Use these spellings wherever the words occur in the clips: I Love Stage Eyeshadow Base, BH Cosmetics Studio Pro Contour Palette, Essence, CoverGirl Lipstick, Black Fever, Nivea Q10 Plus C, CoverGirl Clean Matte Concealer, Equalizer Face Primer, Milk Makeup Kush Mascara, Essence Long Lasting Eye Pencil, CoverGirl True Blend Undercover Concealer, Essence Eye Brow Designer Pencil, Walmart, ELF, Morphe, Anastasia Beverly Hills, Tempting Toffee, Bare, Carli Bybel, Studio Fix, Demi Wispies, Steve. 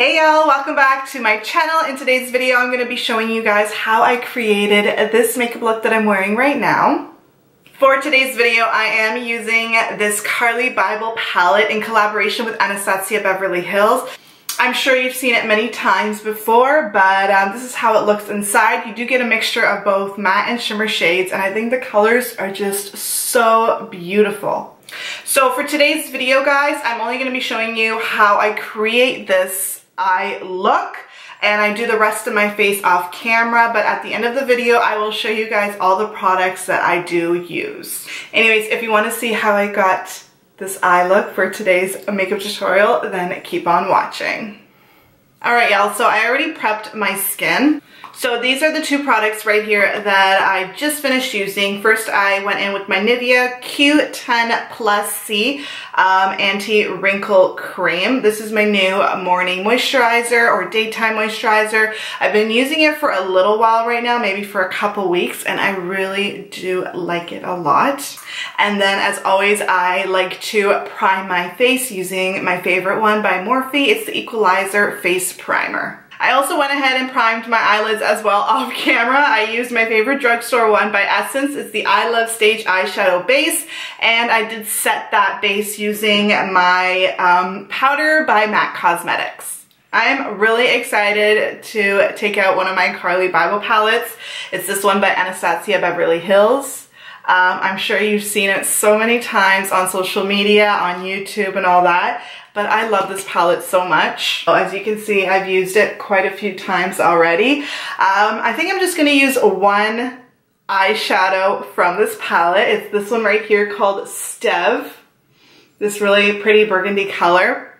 Hey y'all, welcome back to my channel. In today's video, I'm going to be showing you guys how I created this makeup look that I'm wearing right now. For today's video, I am using this Carli Bybel palette in collaboration with Anastasia Beverly Hills. I'm sure you've seen it many times before, but this is how it looks inside. You do get a mixture of both matte and shimmer shades, and I think the colors are just so beautiful. So for today's video, guys, I'm only going to be showing you how I create this eye look, and I do the rest of my face off camera, but at the end of the video I will show you guys all the products that I do use. Anyways, if you want to see how I got this eye look for today's makeup tutorial, then keep on watching. Alright y'all, so I already prepped my skin. So these are the two products right here that I just finished using. First, I went in with my Nivea Q10 Plus C Anti-Wrinkle Cream. This is my new morning moisturizer or daytime moisturizer. I've been using it for a little while right now, maybe for a couple weeks, and I really do like it a lot. And then, as always, I like to prime my face using my favorite one by Morphe. It's the Equalizer Face Primer. I also went ahead and primed my eyelids as well off camera. I used my favorite drugstore one by Essence. It's the I Love Stage Eyeshadow Base, and I did set that base using my powder by MAC Cosmetics. I'm really excited to take out one of my Carli Bybel palettes. It's this one by Anastasia Beverly Hills. I'm sure you've seen it so many times on social media, on YouTube and all that. But I love this palette so much. As you can see, I've used it quite a few times already. I think I'm just going to use one eyeshadow from this palette. It's this one right here called Steve. This really pretty burgundy color.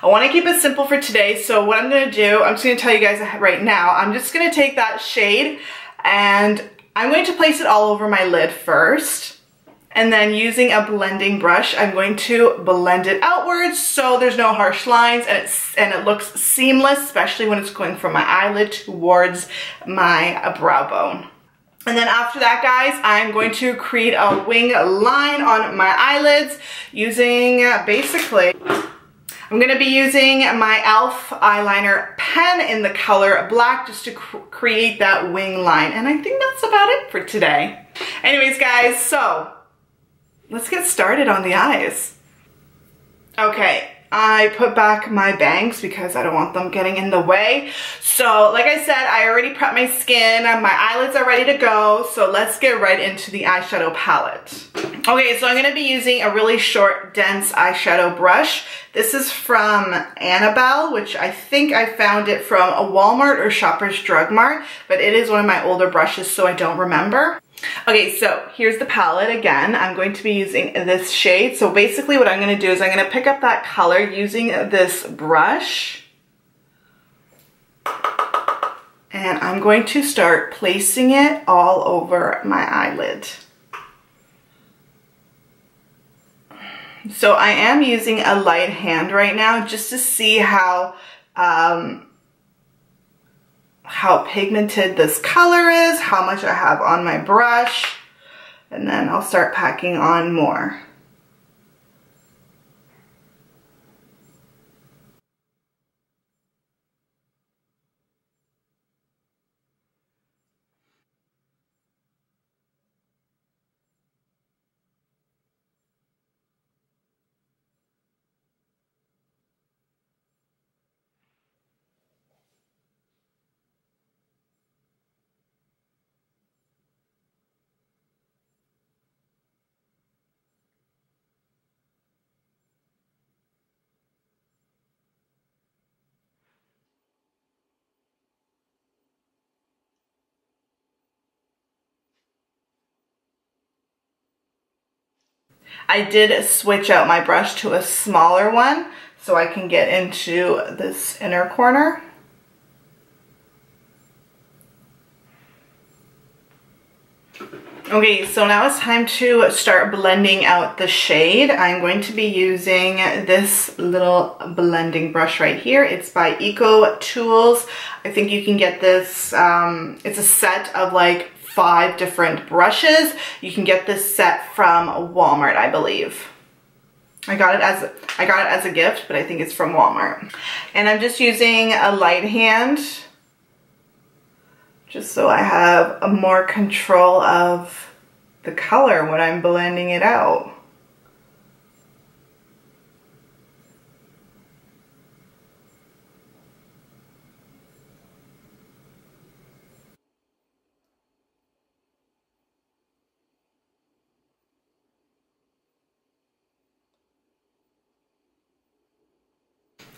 I want to keep it simple for today, so what I'm going to do, I'm just going to tell you guys right now, I'm just going to take that shade and I'm going to place it all over my lid first. And then using a blending brush, I'm going to blend it outwards so there's no harsh lines and it looks seamless, especially when it's going from my eyelid towards my brow bone. And then after that, guys, I'm going to create a wing line on my eyelids using basically... I'm going to be using my ELF eyeliner pen in the color black just to create that wing line. And I think that's about it for today. Anyways, guys, so... let's get started on the eyes. Okay, I put back my bangs because I don't want them getting in the way. So like I said, I already prepped my skin. My eyelids are ready to go. So let's get right into the eyeshadow palette. Okay, so I'm going to be using a really short, dense eyeshadow brush. This is from Annabelle, which I think I found it from a Walmart or Shoppers Drug Mart, but it is one of my older brushes, so I don't remember. Okay, so here's the palette again. I'm going to be using this shade. So basically what I'm going to do is I'm going to pick up that color using this brush. And I'm going to start placing it all over my eyelid. So I am using a light hand right now just to see how pigmented this color is, how much I have on my brush, and then I'll start packing on more. I did switch out my brush to a smaller one so I can get into this inner corner. Okay, so now it's time to start blending out the shade. I'm going to be using this little blending brush right here. It's by Eco Tools. I think you can get this, it's a set of like 5 different brushes. You can get this set from Walmart, I believe. I got it as a gift, but I think it's from Walmart. And I'm just using a light hand just so I have a more control of the color when I'm blending it out.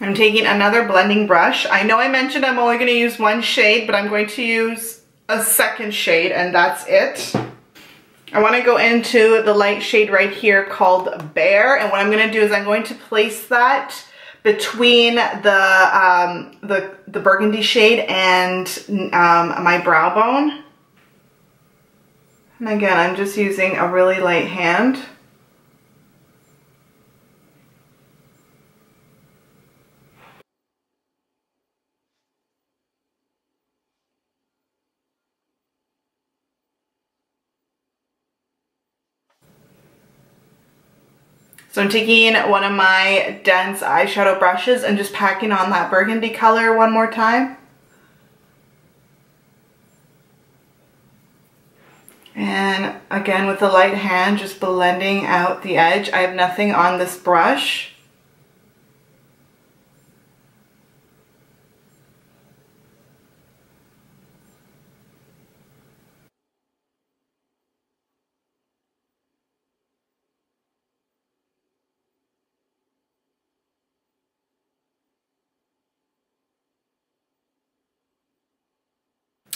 I'm taking another blending brush. I know I mentioned I'm only going to use one shade, but I'm going to use a second shade, and that's it. I want to go into the light shade right here called Bare, and what I'm going to do is I'm going to place that between the burgundy shade and my brow bone. And again, I'm just using a really light hand. So I'm taking one of my dense eyeshadow brushes and just packing on that burgundy color one more time. And again with the light hand, just blending out the edge. I have nothing on this brush.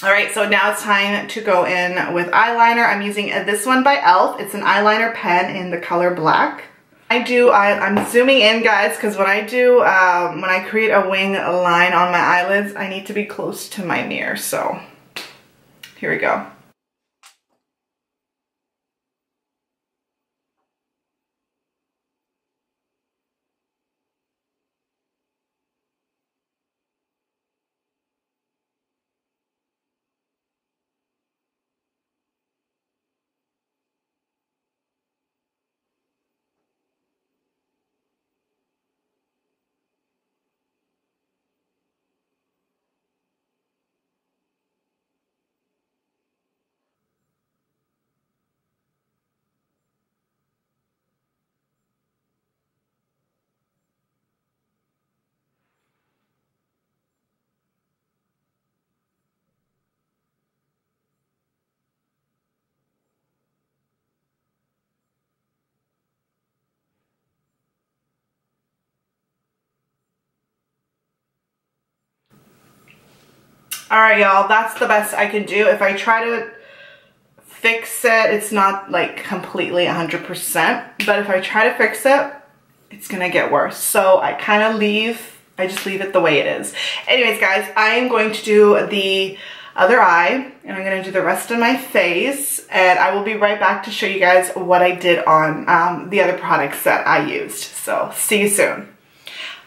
All right, so now it's time to go in with eyeliner. I'm using this one by ELF. It's an eyeliner pen in the color black. I'm zooming in, guys, because when I create a wing line on my eyelids, I need to be close to my mirror, so here we go. All right, y'all, that's the best I can do. If I try to fix it, it's not like completely 100%, but if I try to fix it, it's gonna get worse. So I just leave it the way it is. Anyways, guys, I am going to do the other eye, and I'm gonna do the rest of my face, and I will be right back to show you guys what I did on the other products that I used. So see you soon.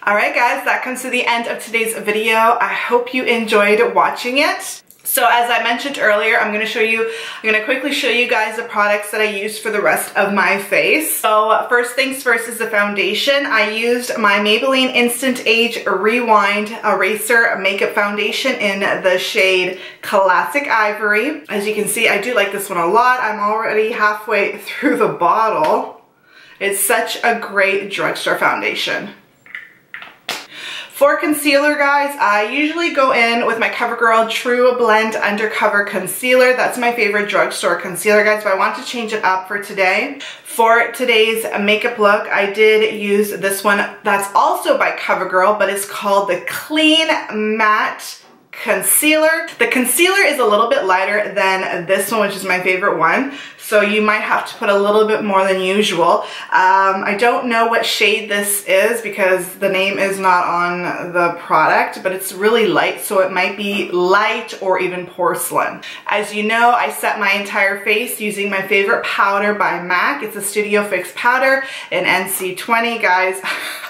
Alright guys, that comes to the end of today's video. I hope you enjoyed watching it. So as I mentioned earlier, I'm gonna quickly show you guys the products that I used for the rest of my face. So first things first is the foundation. I used my Maybelline Instant Age Rewind Eraser Makeup Foundation in the shade Classic Ivory. As you can see, I do like this one a lot. I'm already halfway through the bottle. It's such a great drugstore foundation. For concealer, guys, I usually go in with my CoverGirl True Blend Undercover Concealer. That's my favorite drugstore concealer, guys, but I want to change it up for today. For today's makeup look, I did use this one that's also by CoverGirl, but it's called the Clean Matte Concealer. The concealer is a little bit lighter than this one, which is my favorite one, so you might have to put a little bit more than usual. I don't know what shade this is because the name is not on the product, but it's really light, so it might be light or even porcelain. As you know, I set my entire face using my favorite powder by MAC. It's a Studio Fix powder in NC20, guys.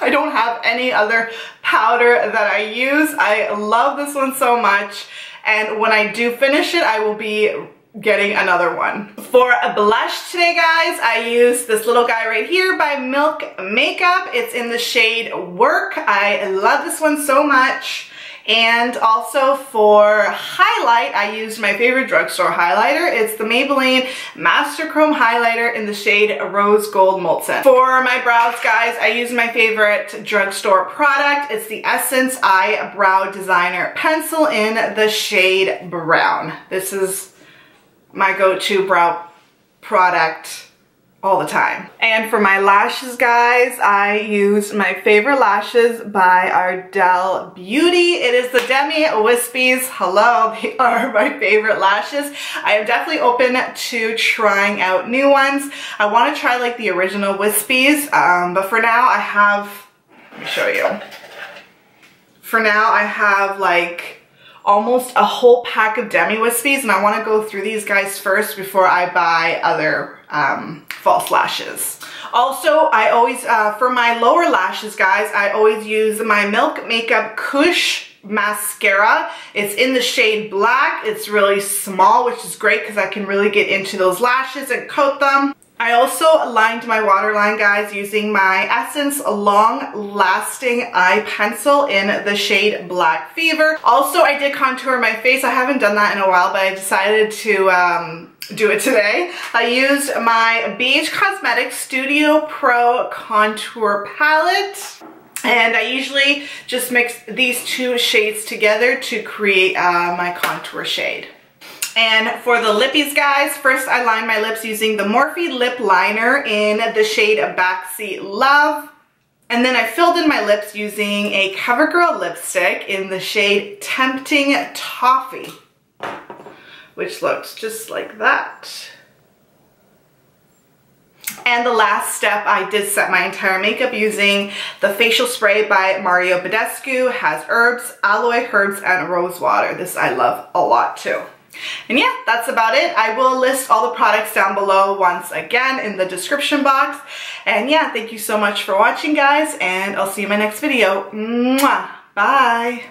I don't have any other powder that I use. I love this one so much, and when I do finish it, I will be getting another one. For a blush today, guys, I used this little guy right here by Milk Makeup. It's in the shade Work. I love this one so much. And also for highlight, I used my favorite drugstore highlighter. It's the Maybelline Master Chrome Highlighter in the shade Rose Gold Molten. For my brows, guys, I used my favorite drugstore product. It's the Essence Eye Brow Designer Pencil in the shade Brown. This is my go-to brow product all the time. And for my lashes, guys, I use my favorite lashes by Ardell Beauty. It is the Demi Wispies. Hello, they are my favorite lashes. I am definitely open to trying out new ones. I want to try like the original Wispies, but for now I have, let me show you. For now I have like almost a whole pack of Demi Wispies, and I want to go through these guys first before I buy other false lashes. Also, I always, for my lower lashes, guys, I always use my Milk Makeup Kush Mascara. It's in the shade Black. It's really small, which is great because I can really get into those lashes and coat them. I also lined my waterline, guys, using my Essence Long Lasting Eye Pencil in the shade Black Fever. Also, I did contour my face. I haven't done that in a while, but I decided to do it today. I used my BH Cosmetics Studio Pro Contour Palette. And I usually just mix these two shades together to create my contour shade. And for the lippies, guys, first I line my lips using the Morphe lip liner in the shade Backseat Love. And then I filled in my lips using a CoverGirl Lipstick in the shade Tempting Toffee, which looks just like that. And the last step, I did set my entire makeup using the facial spray by Mario Badescu. Has herbs, aloe, herbs, and rose water. This I love a lot too. And yeah, that's about it. I will list all the products down below once again in the description box. And yeah, thank you so much for watching, guys, and I'll see you in my next video. Mwah! Bye!